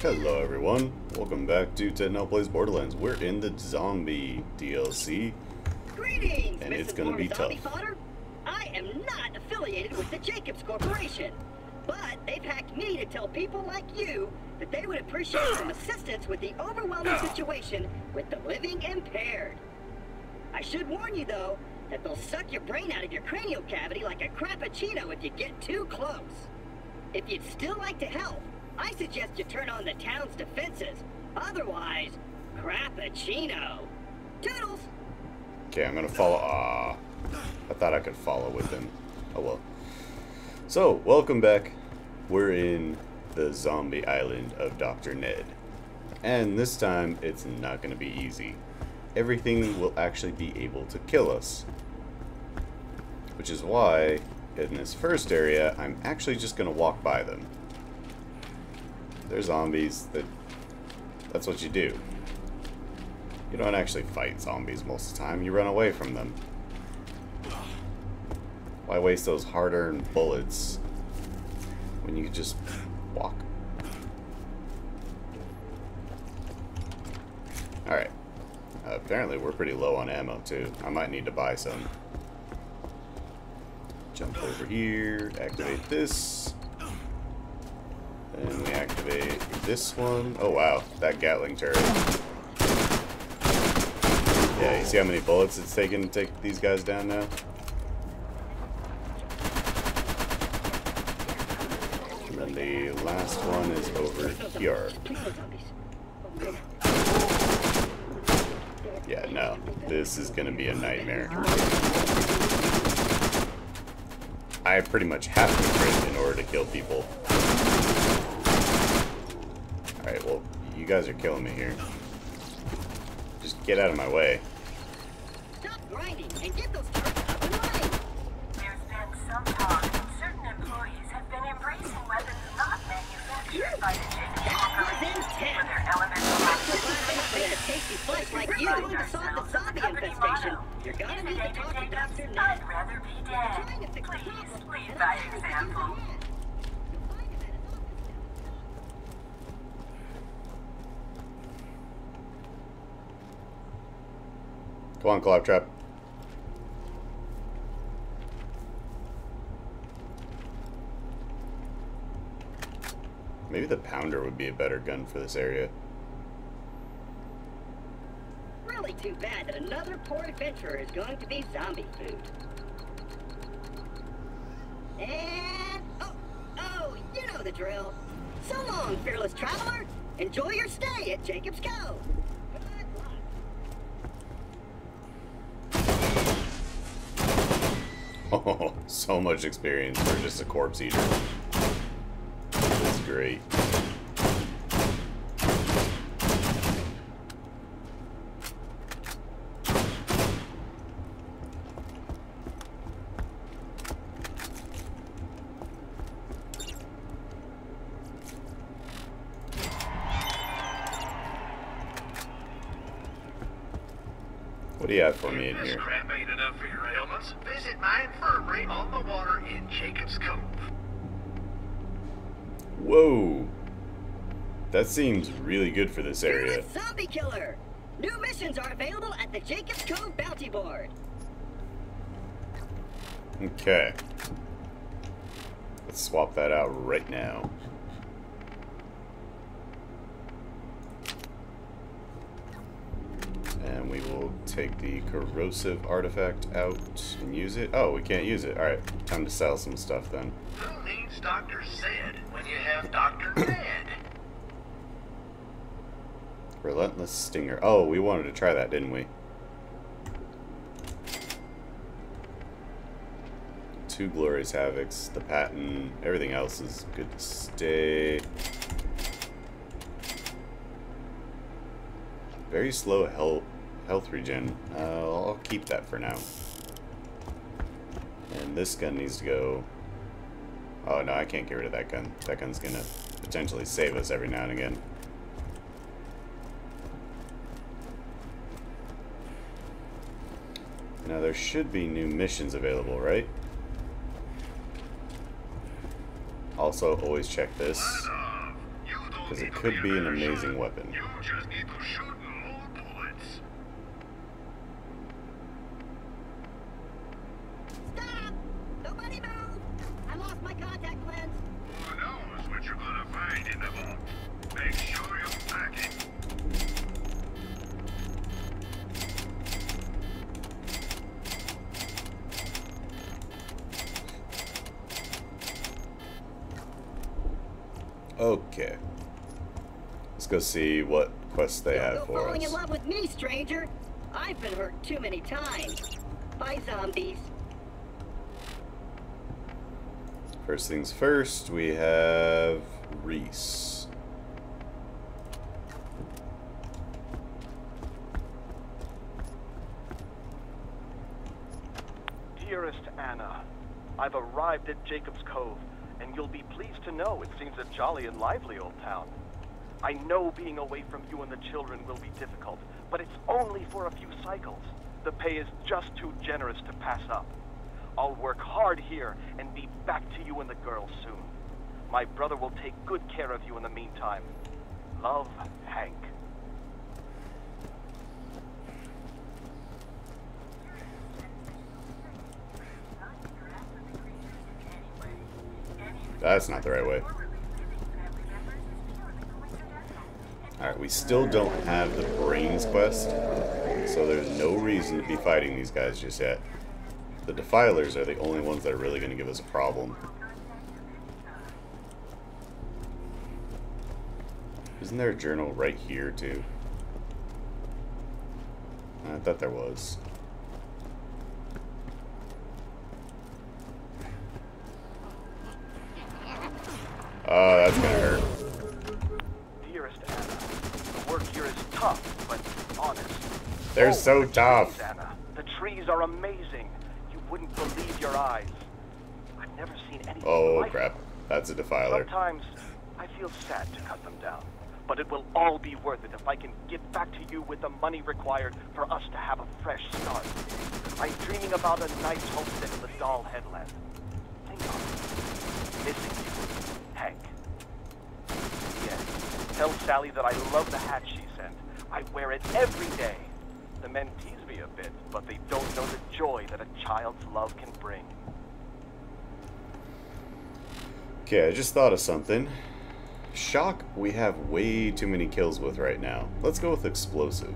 Hello everyone, welcome back to Ted Now Plays Borderlands. We're in the Zombie DLC, Greetings, and it's going to be tough. Fodder? I am not affiliated with the Jacobs Corporation, but they've hacked me to tell people like you that they would appreciate some assistance with the overwhelming situation with the living impaired. I should warn you though, that they'll suck your brain out of your cranial cavity like a crappuccino if you get too close. If you'd still like to help, I suggest you turn on the town's defenses. Otherwise, crappuccino. Toodles! Okay, I'm gonna follow. Ah, I thought I could follow with him. Oh well. So, welcome back. We're in the zombie island of Dr. Ned. And this time, it's not gonna be easy. Everything will actually be able to kill us, which is why in this first area I'm actually just gonna walk by them. They're zombies, that's what you do. You don't actually fight zombies most of the time, you run away from them. Why waste those hard-earned bullets when you just walk? Alright. Apparently we're pretty low on ammo too. I might need to buy some. Jump over here, activate this. And we activate this one. Oh wow, that Gatling turret. Yeah, you see how many bullets it's taken to take these guys down now? And then the last one is over here. Yeah, no. This is gonna be a nightmare. I pretty much have to crit in order to kill people. Alright, well, you guys are killing me here. Just get out of my way. Stop grinding and get those turrets up and running. There's been some talk that certain employees have been embracing weapons not manufactured by the Come on, Claptrap. Maybe the Pounder would be a better gun for this area. Really too bad that another poor adventurer is going to be zombie food. And... oh, you know the drill. So long, fearless traveler. Enjoy your stay at Jacob's Cove. Oh, so much experience for just a corpse eater. That's great. What do you have for me in here? Visit my infirmary on the water in Jacob's Cove. Whoa. That seems really good for this area. Zombie killer. New missions are available at the Jacob's Cove bounty board. Okay. Let's swap that out right now. And we will take the corrosive artifact out and use it. Oh, we can't use it. Alright, time to sell some stuff then. Who needs Dr. Sid when you have Dr. Ned? Relentless Stinger. Oh, we wanted to try that, didn't we? 2 glorious Havocs, the Patton, everything else is good to stay. Very slow health regen. I'll keep that for now. And this gun needs to go... Oh no, I can't get rid of that gun. That gun's gonna potentially save us every now and again. Now there should be new missions available, right? Also, always check this. because it could be an amazing weapon. You just need to shoot more bullets. Stop! Nobody move! I lost my contact lens. Who knows what you're gonna find in the vault? Make sure you pack it. Okay. Let's go see what quests they have for us. Don't go falling in love with me, stranger. I've been hurt too many times by zombies. First things first, we have Reese. Dearest Anna, I've arrived at Jacob's Cove. And you'll be pleased to know it seems a jolly and lively old town. I know being away from you and the children will be difficult, but it's only for a few cycles. The pay is just too generous to pass up. I'll work hard here and be back to you and the girls soon. My brother will take good care of you in the meantime. Love, Hank. That's not the right way. Alright, we still don't have the Brains quest, so there's no reason to be fighting these guys just yet. The Defilers are the only ones that are really going to give us a problem. Isn't there a journal right here, too? I thought there was. Oh, that's gonna hurt. Dearest Anna, the work here is tough, but honest. They're so tough. Trees, Anna. The trees are amazing. You wouldn't believe your eyes. I've never seen anything like crap. Them. That's a Defiler. Sometimes I feel sad to cut them down, but it will all be worth it if I can get back to you with the money required for us to have a fresh start. I'm dreaming about a nice homestead in the Doll Headland. Think of it. Missing you. Hank. Yes, tell Sally that I love the hat she sent. I wear it every day. The men tease me a bit, but they don't know the joy that a child's love can bring. Okay, I just thought of something. Shock, we have way too many kills with right now. Let's go with Explosive.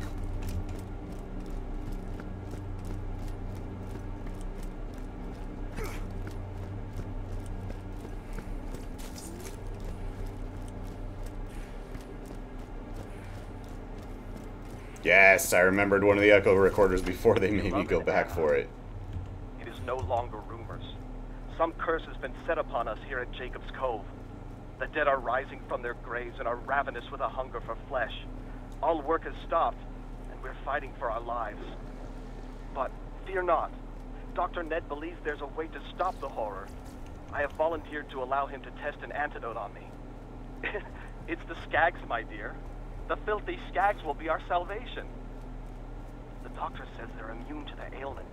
Yes, I remembered one of the echo recorders before they made me go back for it. It is no longer rumors. Some curse has been set upon us here at Jacob's Cove. The dead are rising from their graves and are ravenous with a hunger for flesh. All work has stopped, and we're fighting for our lives. But fear not. Dr. Ned believes there's a way to stop the horror. I have volunteered to allow him to test an antidote on me. It's the Skags, my dear. The filthy Skags will be our salvation. The doctor says they're immune to the ailment.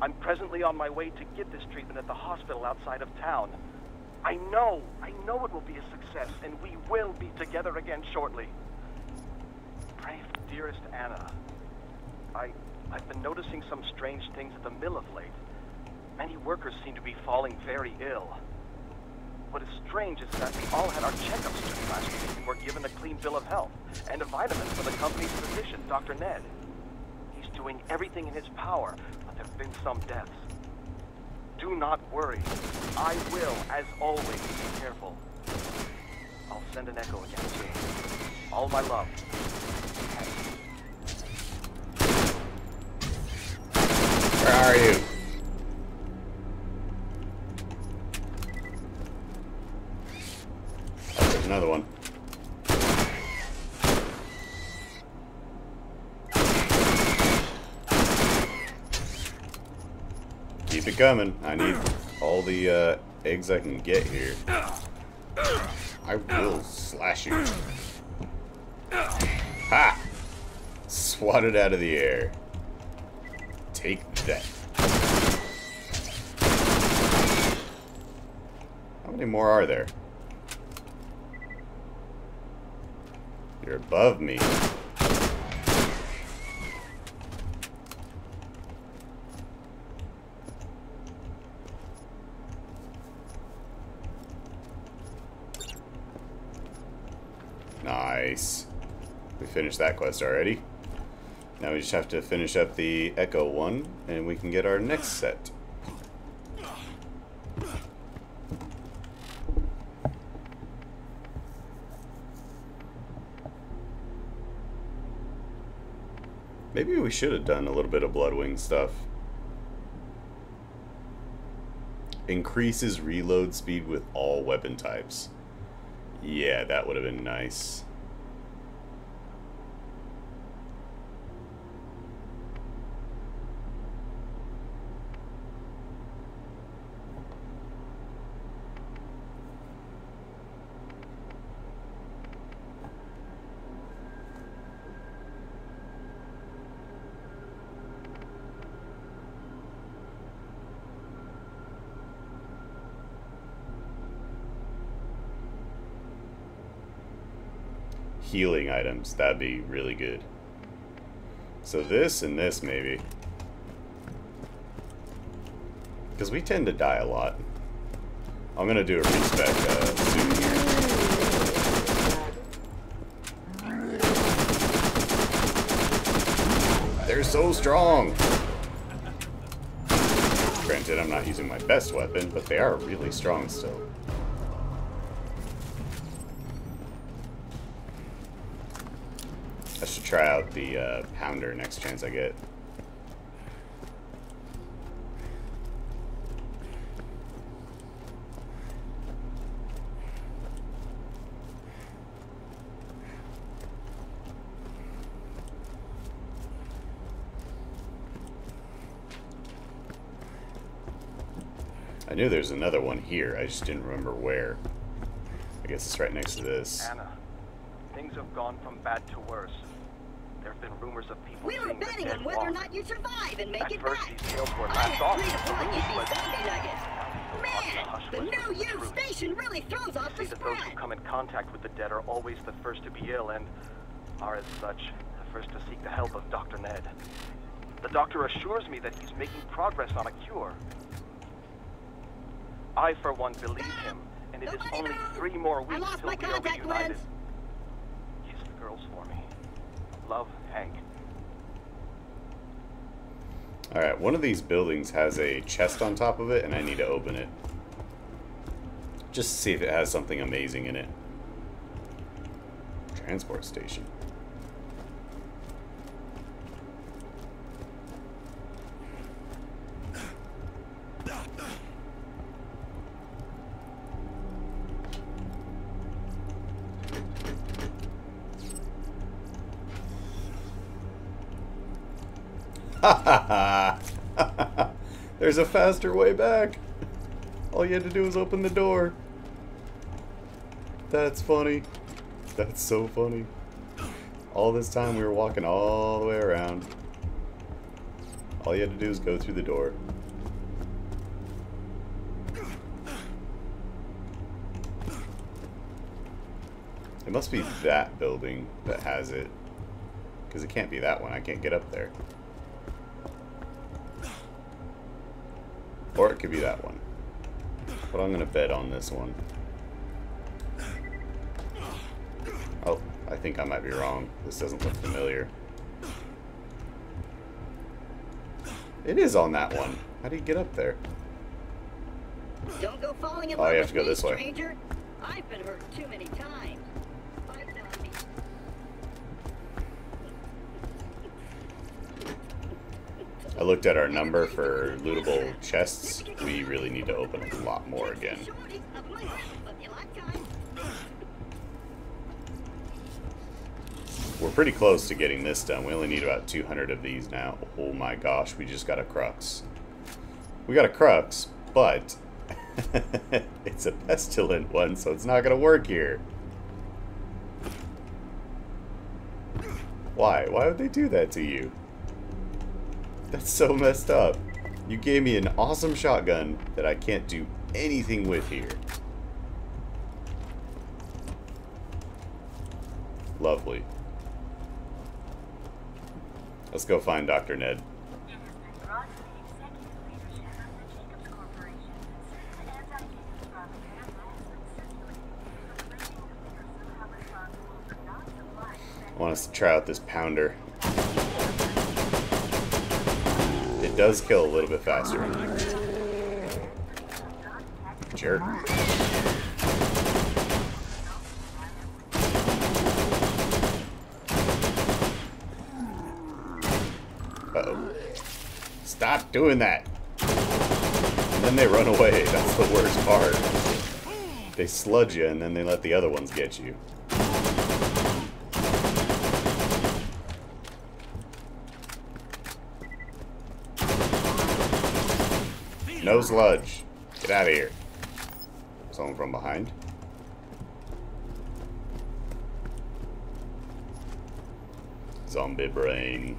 I'm presently on my way to get this treatment at the hospital outside of town. I know it will be a success, and we will be together again shortly. Pray for dearest Anna. I've been noticing some strange things at the mill of late. Many workers seem to be falling very ill. What is strange is that we all had our checkups done last week and were given a clean bill of health and a vitamin from the company's physician, Dr. Ned. He's doing everything in his power, but there have been some deaths. Do not worry. I will, as always, be careful. I'll send an echo again to you. All my love. Where are you? Another one. Keep it coming. I need all the eggs I can get here. I will slash you. Ha! Swatted out of the air. Take that. How many more are there? You're above me. Nice. We finished that quest already. Now we just have to finish up the Echo one, and we can get our next set. Maybe we should have done a little bit of Bloodwing stuff. Increases reload speed with all weapon types. Yeah, that would have been nice. Healing items, that'd be really good. So this and this maybe. Because we tend to die a lot. I'm going to do a respec soon here. They're so strong! Granted, I'm not using my best weapon, but they are really strong still. Try out the Pounder next chance I get. I knew there's another one here, I just didn't remember where. I guess it's right next to this. Anna, things have gone from bad to worse. There have been rumors of people. We were betting on whether or not you survive and make it back. I had 3 to 1 you'd be zombie nuggets. Man, the no-you station really throws off the spread. Those who come in contact with the dead are always the first to be ill and are, as such, the first to seek the help of Dr. Ned. The doctor assures me that he's making progress on a cure. I, for one, believe him, and it is only 3 more weeks till we are reunited. Kiss the girls for me. Love, Hank. Alright, one of these buildings has a chest on top of it, and I need to open it. Just to see if it has something amazing in it. Transport station. There's a faster way back. All you had to do was open the door. That's funny. That's so funny. All this time we were walking all the way around. All you had to do is go through the door. It must be that building that has it. Because it can't be that one. I can't get up there. Or it could be that one. But I'm going to bet on this one. Oh, I think I might be wrong. This doesn't look familiar. It is on that one. How do you get up there? Don't go falling in love. Oh, you have to go this way. Stranger. I've been hurt too many times. I looked at our number for lootable chests. We really need to open a lot more again. We're pretty close to getting this done. We only need about 200 of these now. Oh my gosh, we just got a crux. We got a crux, but it's a pestilent one, so it's not going to work here. Why? Why would they do that to you? That's so messed up. You gave me an awesome shotgun that I can't do anything with here. Lovely. Let's go find Dr. Ned. I want us to try out this Pounder. It does kill a little bit faster. Jerk. Uh-oh. Stop doing that! And then they run away. That's the worst part. They sludge you and then they let the other ones get you. No sludge. Get out of here. Someone from behind. Zombie brain.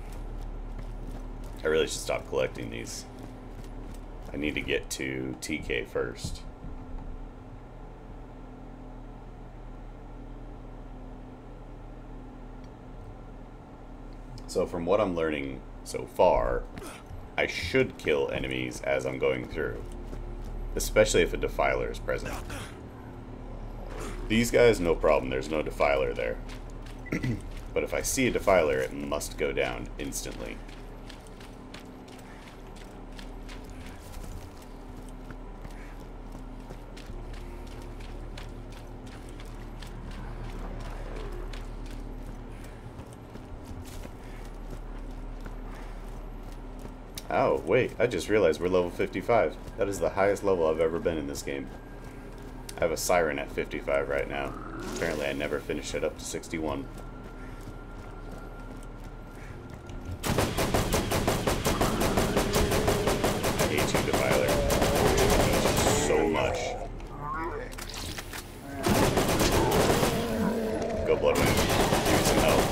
I really should stop collecting these. I need to get to TK first. So from what I'm learning so far, I should kill enemies as I'm going through, especially if a Defiler is present. These guys, no problem, there's no Defiler there. But if I see a Defiler, it must go down instantly. Oh, wait, I just realized we're level 55. That is the highest level I've ever been in this game. I have a Siren at 55 right now. Apparently I never finished it up to 61. I hate you, Defiler. I hate you so much. Go, Bloodwing. Give me some help.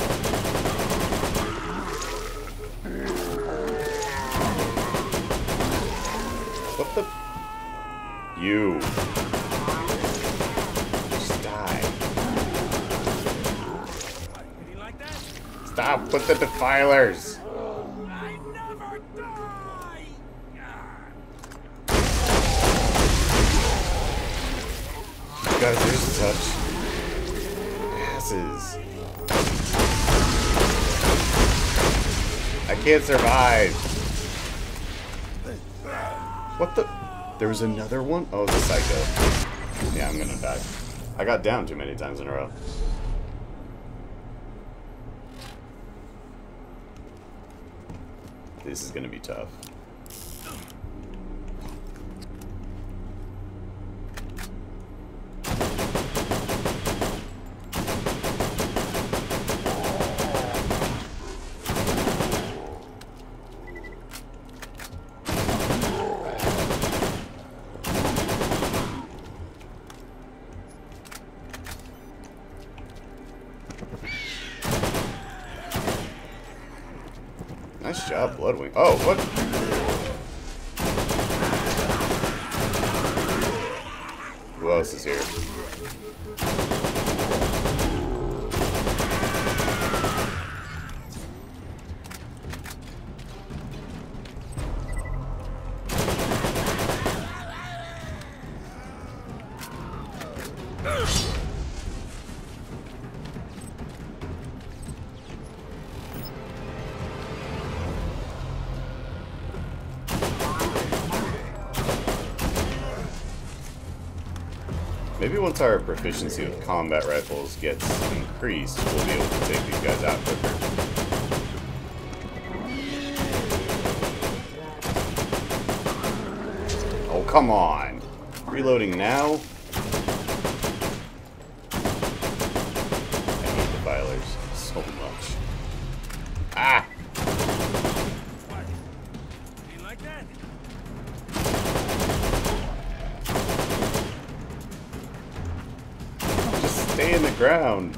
You just die. Stop with the Defilers. I never die. You guys are such asses. I can't survive. What the? There was another one? Oh, it's a psycho. Yeah, I'm gonna die. I got down too many times in a row. This is gonna be tough. Nice job, Bloodwing. Oh, what? Who else is here? Maybe once our proficiency with combat rifles gets increased, we'll be able to take these guys out quicker. Oh, come on! Reloading now? I hate the Devilers so much. Ah! Stay in the ground.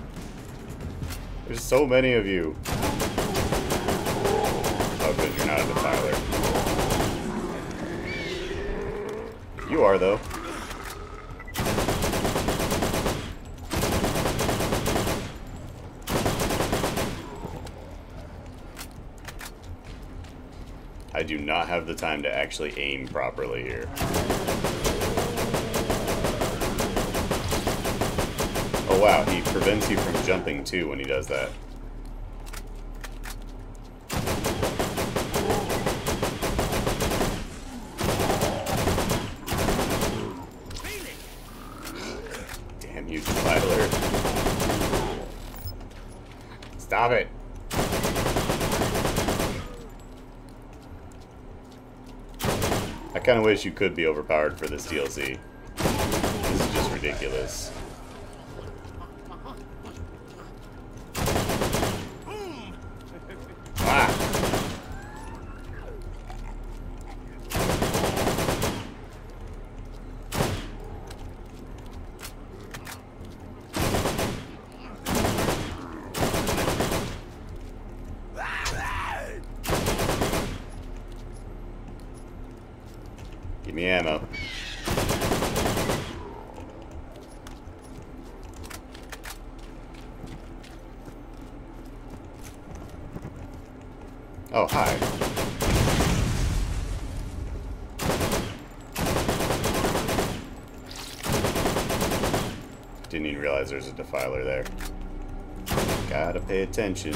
There's so many of you. Oh, good, you're not a Defiler. You are, though. do not have the time to actually aim properly here. Oh wow, he prevents you from jumping too when he does that. Damn you, Defiler. Stop it. I kind of wish you could be overpowered for this DLC. This is just ridiculous. Ah. Give me ammo. Oh, hi. Didn't even realize there's a Defiler there. Gotta pay attention.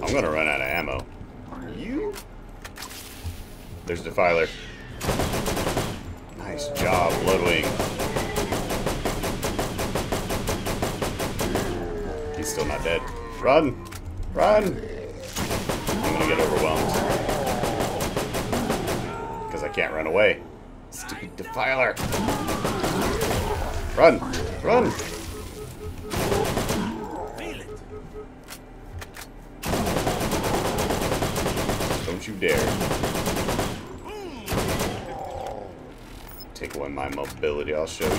I'm gonna run out of ammo. You? There's Defiler. Nice job, Bloodwing. He's still not dead. Run! Run! I'm gonna get overwhelmed. Because I can't run away. Stupid Defiler! Run! Run! Don't you dare. Take away my mobility, I'll show you.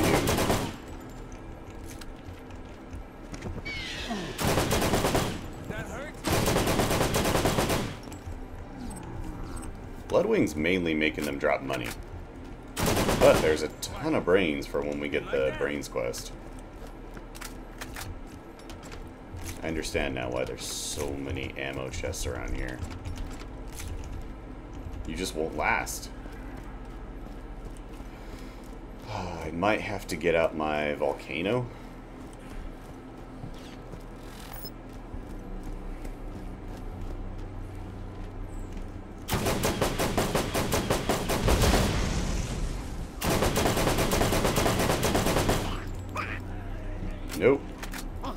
That hurts. Bloodwing's mainly making them drop money. But there's a ton of brains for when we get the brains quest. I understand now why there's so many ammo chests around here. You just won't last. I might have to get out my Volcano. Nope. Oh,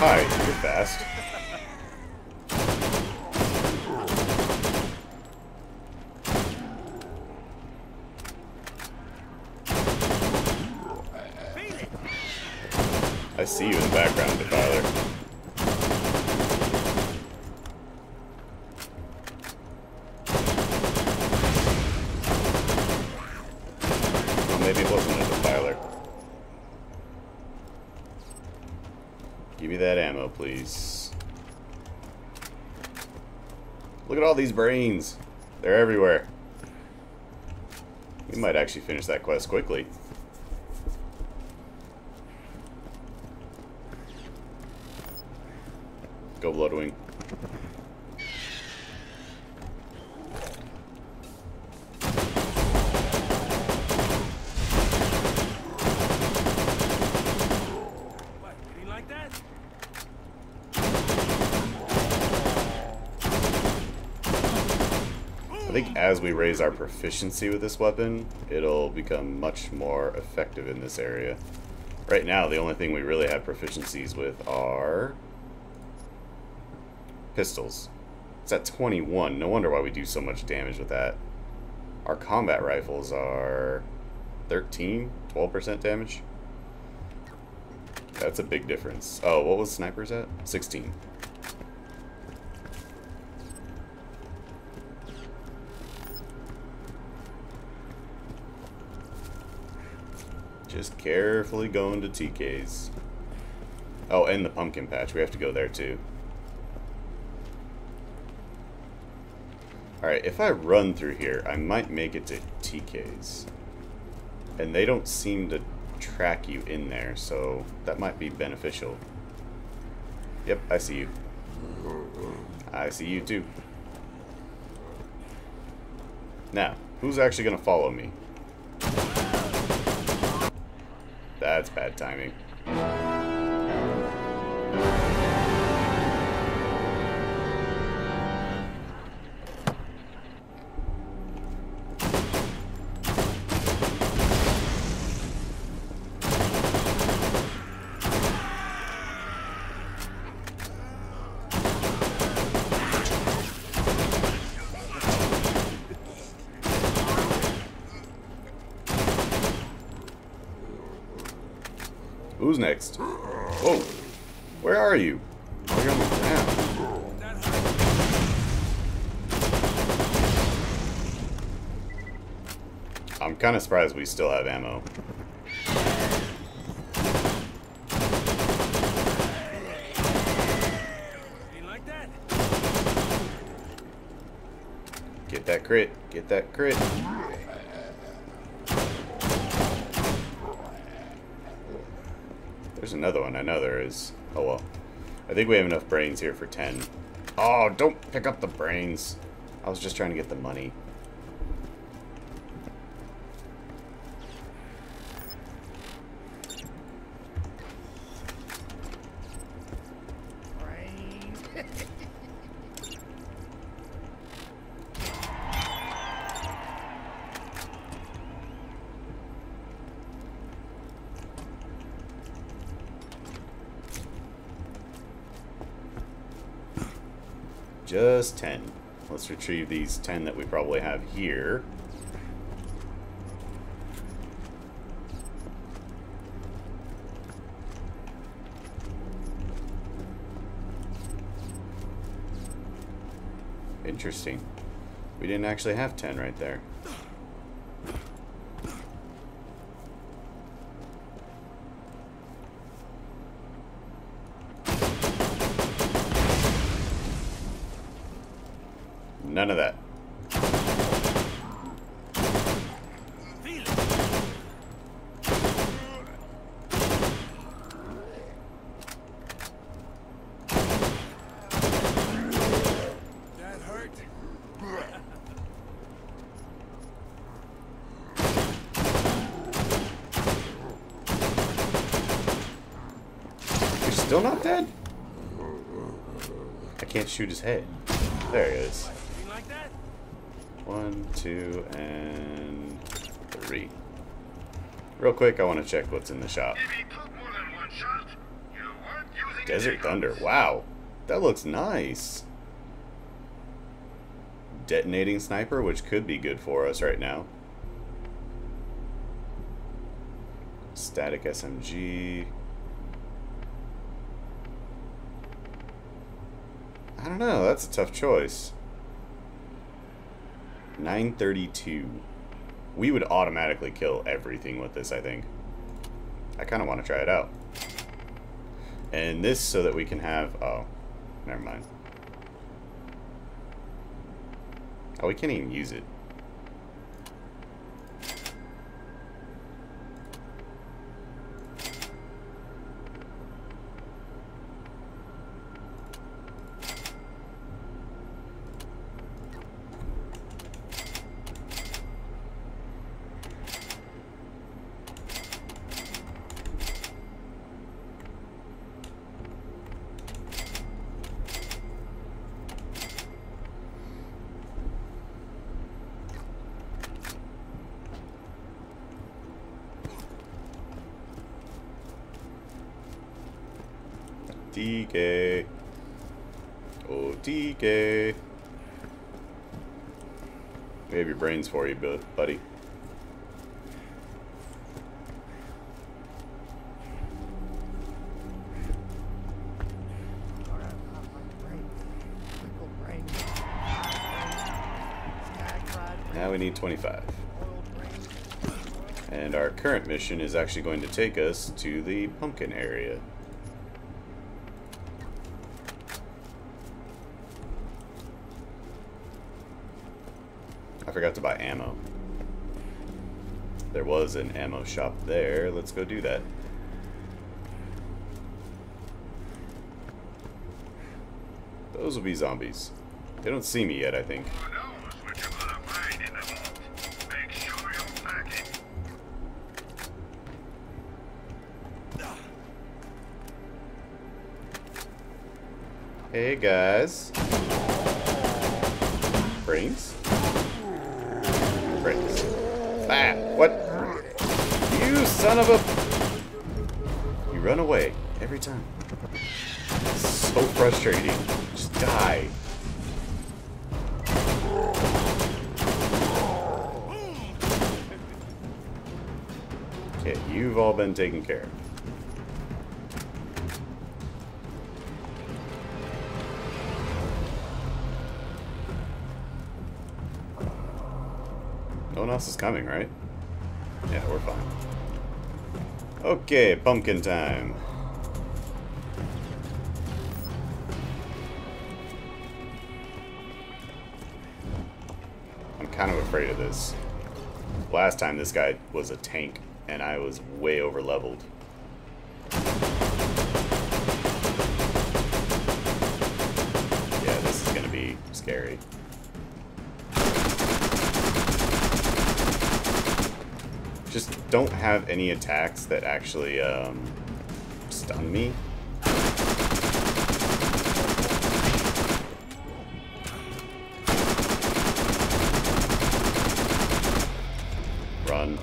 hi. You're fast. I see you in the background, Defiler. Well, maybe it wasn't a Defiler. Give me that ammo, please. Look at all these brains. They're everywhere. We might actually finish that quest quickly. Go Bloodwing. What? Did he like that? I think as we raise our proficiency with this weapon, it'll become much more effective in this area. Right now, the only thing we really have proficiencies with are pistols. It's at 21. No wonder why we do so much damage with that. Our combat rifles are 13, 12% damage. That's a big difference. Oh, what was snipers at? 16. Just carefully going to TK's. Oh, and the pumpkin patch. We have to go there too. Alright, if I run through here, I might make it to TK's. And they don't seem to track you in there, so that might be beneficial. Yep, I see you. I see you too. Now, who's actually going to follow me? That's bad timing. Who's next? Whoa! Where are you? Oh, you're on the ground. I'm kind of surprised we still have ammo. Get that crit! Get that crit! There's another one, I know there is. Oh well. I think we have enough brains here for 10. Oh, don't pick up the brains. I was just trying to get the money. Just 10. Let's retrieve these 10 that we probably have here. Interesting. We didn't actually have 10 right there. None of that. That hurt. You're still not dead? I can't shoot his head. There he is. 1, 2, and 3. Real quick, I want to check what's in the shop. Desert Thunder. Wow, that looks nice. Detonating sniper, which could be good for us right now. Static SMG. I don't know. That's a tough choice. 932. We would automatically kill everything with this, I think. I kind of want to try it out. And this so that we can have... Oh, never mind. Oh, we can't even use it. TK. Oh, TK. We have your brains for you, buddy. Now we need 25. And our current mission is actually going to take us to the pumpkin area. forgot to buy ammo. There was an ammo shop there. Let's go do that. Those will be zombies. They don't see me yet, I think. Hey guys. Brains? Brains. Ah! What? You son of a... You run away. Every time. So frustrating. Just die. Okay, you've all been taken care of. No one else is coming, right? Yeah, we're fine. Okay, pumpkin time. I'm kind of afraid of this. Last time this guy was a tank and I was way over leveled. Yeah, this is gonna be scary. Just don't have any attacks that actually stun me. Run.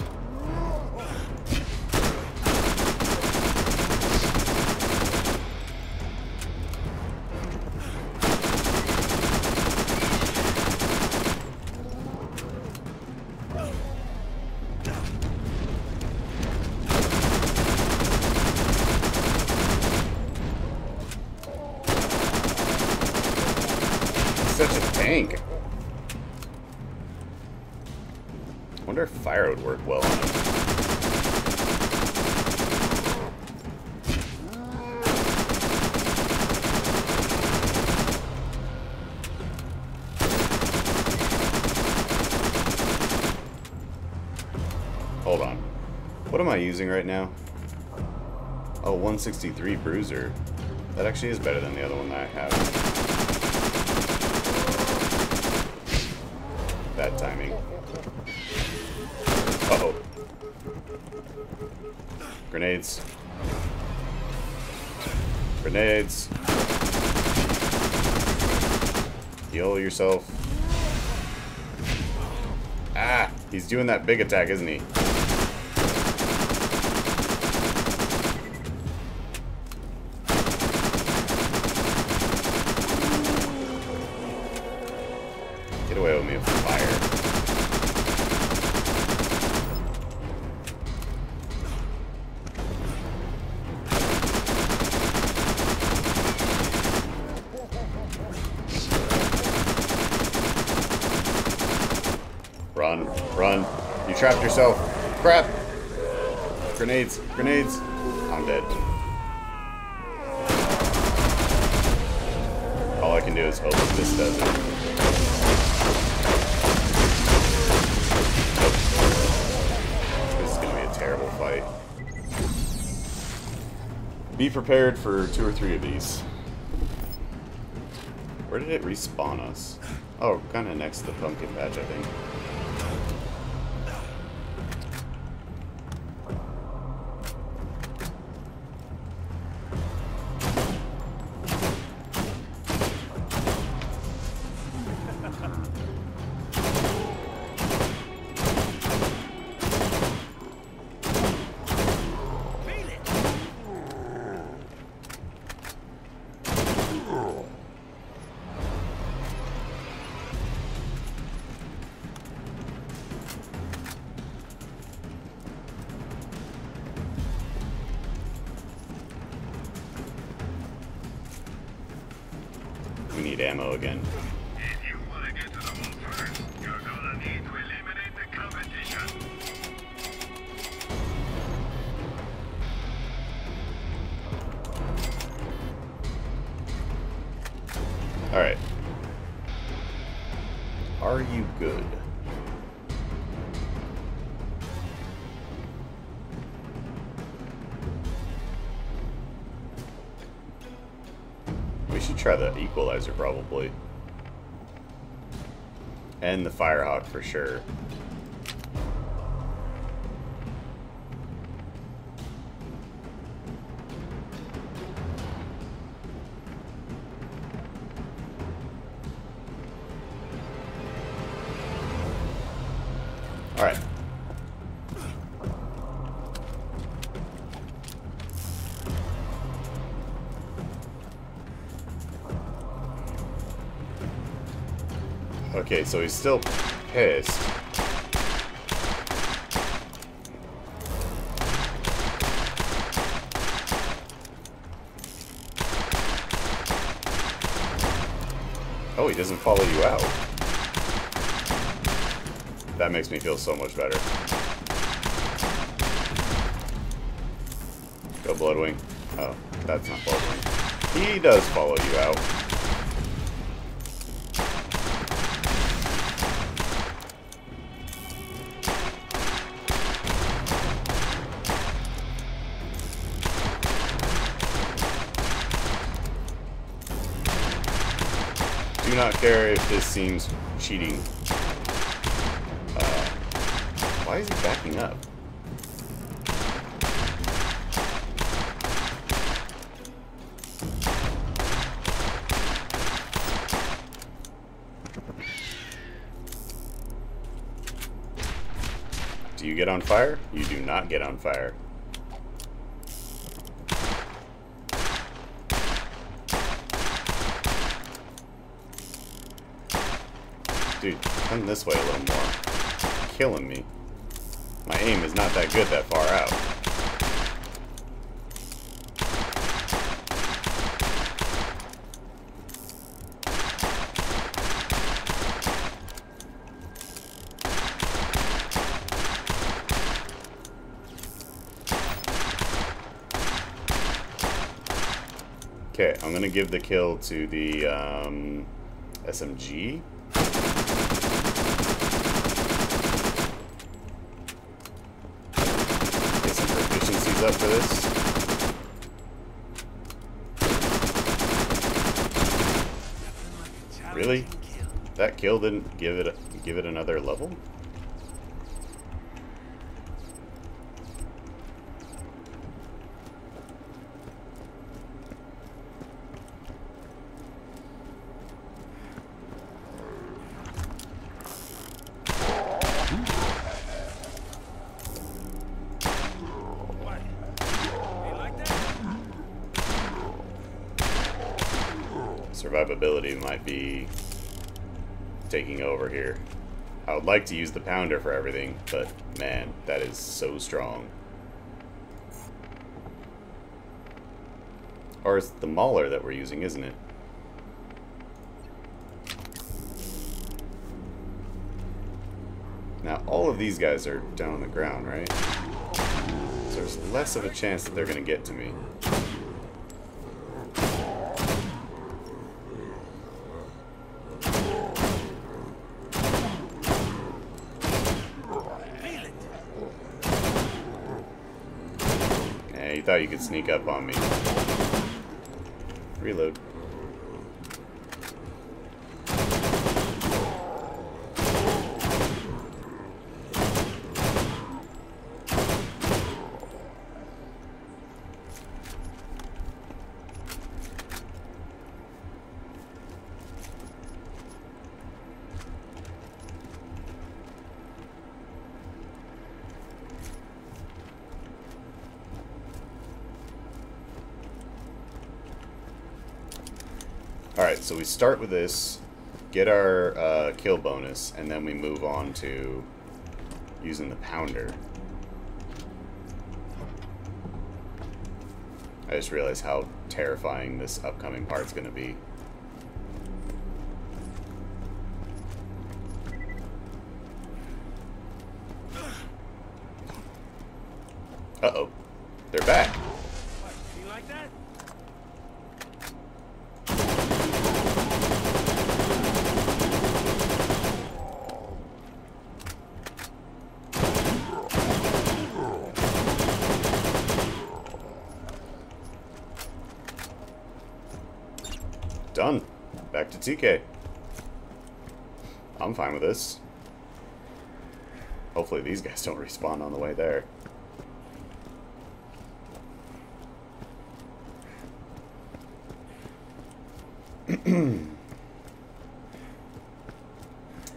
Using right now. Oh, 163 Bruiser. That actually is better than the other one that I have. Bad timing. Uh-oh. Grenades. Grenades. Heal yourself. Ah! He's doing that big attack, isn't he? Trapped yourself. Crap! Grenades. Grenades. I'm dead. All I can do is hope this does it. Nope. This is going to be a terrible fight. Be prepared for 2 or 3 of these. Where did it respawn us? Oh, kind of next to the pumpkin patch, I think. Ammo again. If you want to get to the wall first, you're gonna need to eliminate the competition. Alright. Are you good? should try the Equalizer probably. And the Firehawk for sure. All right. Okay, so he's still pissed. Oh, he doesn't follow you out. That makes me feel so much better. Go Bloodwing. Oh, that's not Bloodwing. He does follow you out. I do not care if this seems cheating. Why is he backing up? Do you get on fire? You do not get on fire. Dude, come this way a little more. You're killing me. My aim is not that good that far out. Okay, I'm gonna give the kill to the SMG. Up for this. Really? That kill didn't give it another level? Survivability might be taking over here. I would like to use the Pounder for everything, but man, that is so strong. Or it's the Mauler that we're using, isn't it? Now all of these guys are down on the ground, right? So there's less of a chance that they're gonna get to me. Thought you could sneak up on me. Reload. Alright, so we start with this, get our kill bonus, and then we move on to using the Pounder. I just realized how terrifying this upcoming part's gonna be. Uh-oh. They're back. Done. Back to TK. I'm fine with this. Hopefully these guys don't respawn on the way there.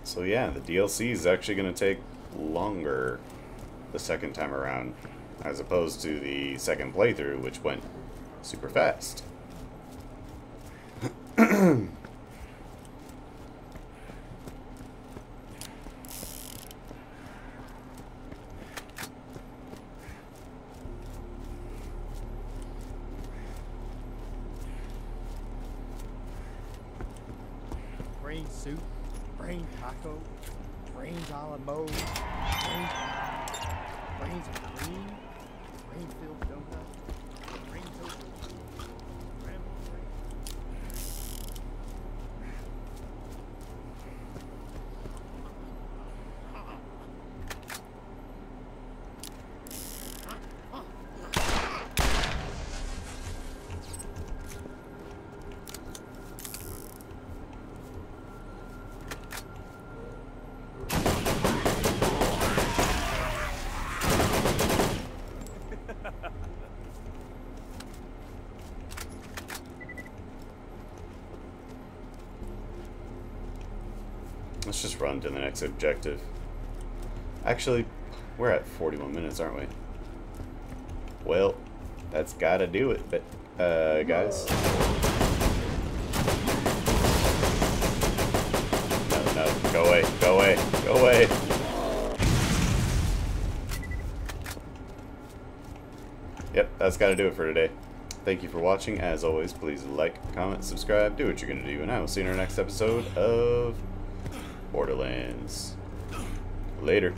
So yeah, the DLC is actually going to take longer the second time around, as opposed to the second playthrough, which went super fast. Let's just run to the next objective. Actually, we're at 41 minutes, aren't we? Well, that's gotta do it, but, guys. No, no, go away, go away, go away. Yep, that's gotta do it for today. Thank you for watching. As always, please like, comment, subscribe, do what you're gonna do, and I will see you in our next episode of Borderlands. Later.